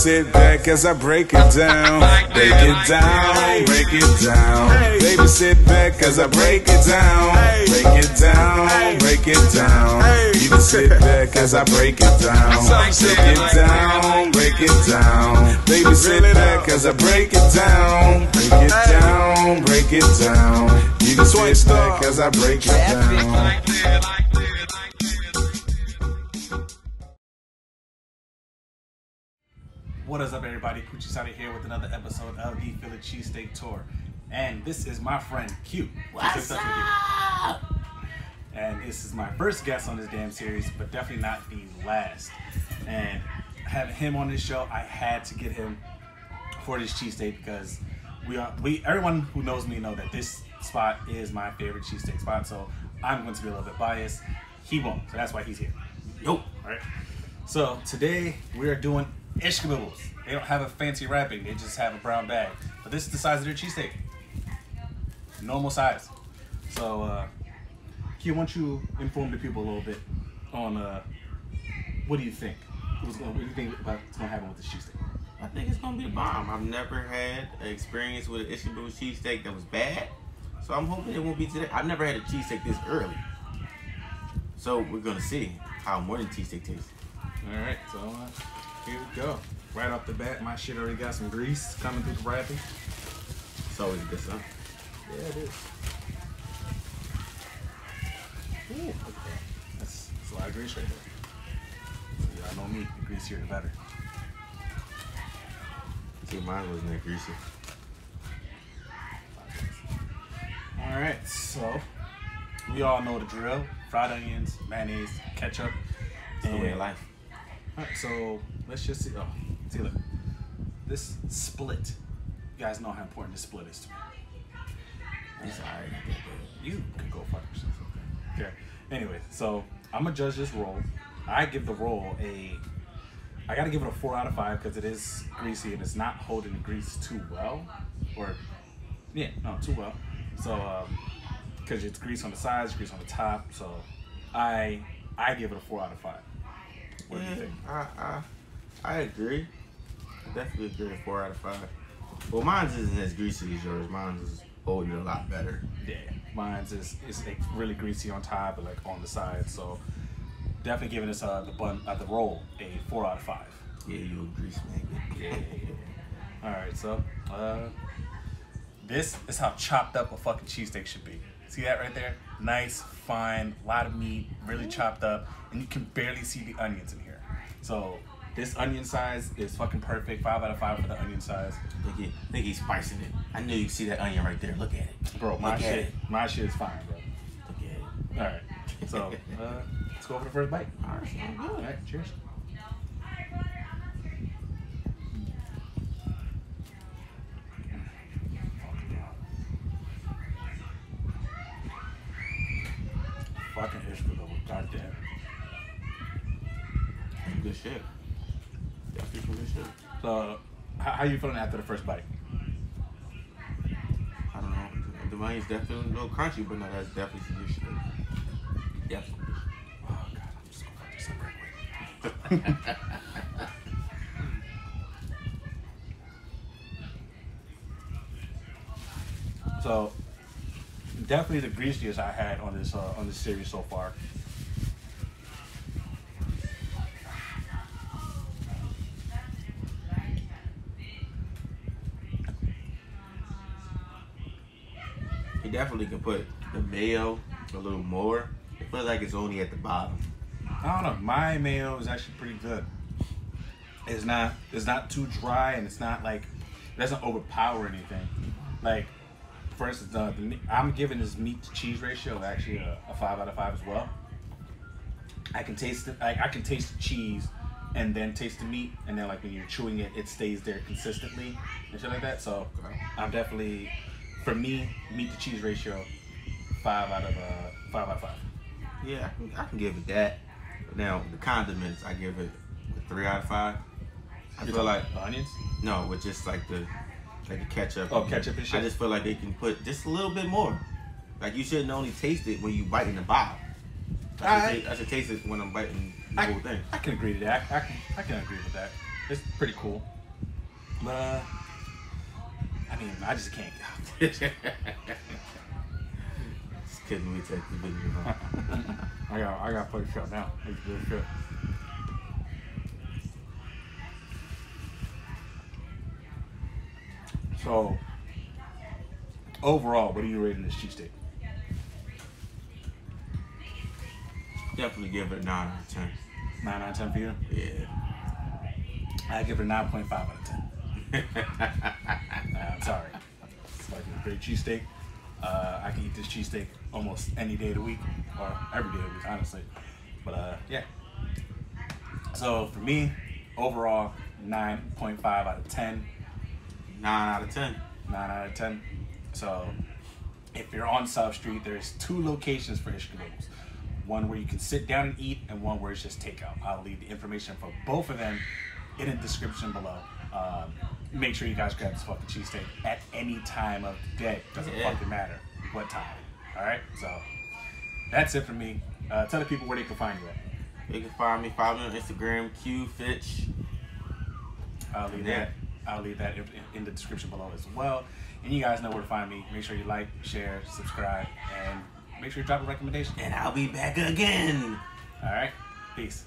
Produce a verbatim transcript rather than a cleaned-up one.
Sit back as I break it down, break it down, break it down. Baby, sit back as I break it down, break it down, break it down. You can sit back as I break it down, break it down, break it down. Baby, sit back as I break it down, break it down, break it down. You can sit back as I break it down. What is up, everybody? Coochie Sada here with another episode of the Philly Cheesesteak Tour. And this is my friend Q. What's up? And this is my first guest on this damn series, but definitely not the last. And having him on this show, I had to get him for this cheesesteak because we are, we, everyone who knows me know that this spot is my favorite cheesesteak spot, so I'm going to be a little bit biased. He won't, so that's why he's here. Yo! Alright. So today we are doing Ishkabibble's. They don't have a fancy wrapping, they just have a brown bag. But this is the size of their cheesesteak. Normal size. So, uh, Kia, why don't you inform the people a little bit on uh, what do you think? What's gonna, what do you think about what's going to happen with this cheesesteak? I think it's going to be a bomb. I've never had an experience with an Ishkabibble's cheesesteak that was bad. So I'm hoping it won't be today. I've never had a cheesesteak this early. So we're going to see how morning cheesesteak tastes. Alright, so... Uh, here we go. Right off the bat, my shit already got some grease coming through the wrapping. It's always a good sign. Yeah, it is. Ooh, okay. That's, that's a lot of grease right there. Y'all know me, the greasier the better. See, mine wasn't that greasy. Alright, so we all know the drill. Fried onions, mayonnaise, ketchup. It's the way of life. Alright, so let's just see. Oh, see, look. This split. You guys know how important this split is to me. I'm sorry. You can go fuck yourself. Okay. Okay. Anyway, so I'm gonna judge this roll. I give the roll a. I gotta give it a four out of five because it is greasy and it's not holding the grease too well. Or, yeah, no, too well. So, um, because it's grease on the sides, grease on the top. So, I I give it a four out of five. What do you think? I, I, I agree. I definitely agree with four out of five. Well, mine's isn't as greasy as yours. Mine's is holding a lot better. Yeah. Mine's is it's like really greasy on top, but like on the side. So definitely giving us uh, the bun, uh, the roll a four out of five. Yeah, you a grease man. Yeah, yeah, yeah. All right, so uh, this is how chopped up a fucking cheesesteak should be. See that right there? Nice, fine, a lot of meat, really chopped up, and you can barely see the onions in here. So this onion size is fucking perfect. Five out of five for the onion size. Look at, I think he's spicing it. I knew you could see that onion right there. Look at it, bro. My Look shit, my shit is fine, bro. Look at it. All right, so uh, let's go for the first bite. All right, so all right, cheers. Fucking Ishkabibble's, goddamn. Good shit. That's good shit. So, how, how you feeling after the first bite? I don't know. The money's definitely a little crunchy, but no, that's definitely some good shit. Definitely. Oh god, I'm just gonna fuck this up right away. So. Definitely the greasiest I had on this uh, on this series so far. You definitely can put the mayo a little more. It feels like it's only at the bottom. I don't know. My mayo is actually pretty good. It's not. It's not too dry, and it's not like it doesn't overpower anything. Like. For instance, uh, the, I'm giving this meat to cheese ratio actually a, a five out of five as well. I can taste it. I, I can taste the cheese, and then taste the meat, and then like when you're chewing it, it stays there consistently and shit like that. So I'm definitely, for me, meat to cheese ratio, five out of uh, five out of five. Yeah, I can, I can give it that. Now the condiments, I give it a three out of five. I feel like the onions. No, with just like the. Like the ketchup. Oh, ketchup and shit. I just feel like they can put just a little bit more. Like you shouldn't only taste it when you bite in the bottle. I, I, I should taste it when I'm biting the I, whole thing. I can agree to that. I, I, can, I can agree with that. it's pretty cool. But uh, I mean, I just can't get out. Just kidding, we take the video. I got, I got to play the shot now. It's good shit. So, overall, what are you rating this cheesesteak? Definitely give it a nine out of ten. nine out of ten for you? Yeah. I give it a nine point five out of ten. I'm sorry. It's like a great cheesesteak. Uh, I can eat this cheesesteak almost any day of the week, or every day of the week, honestly. But uh, yeah. So for me, overall, nine point five out of ten. nine out of ten. nine out of ten. So if you're on South Street, there's two locations for Ishkabibble's. One where you can sit down and eat, and one where it's just takeout. I'll leave the information for both of them in the description below. Um, make sure you guys grab this fucking cheesesteak at any time of the day. Doesn't yeah. fucking matter what time. Alright? So that's it for me. Uh, tell the people where they can find you at. They can find me, follow me on Instagram, Q Fitch. I'll leave yeah. that. I'll leave that in the description below as well. And you guys know where to find me. Make sure you like, share, subscribe, and make sure you drop a recommendation. And I'll be back again. All right. Peace.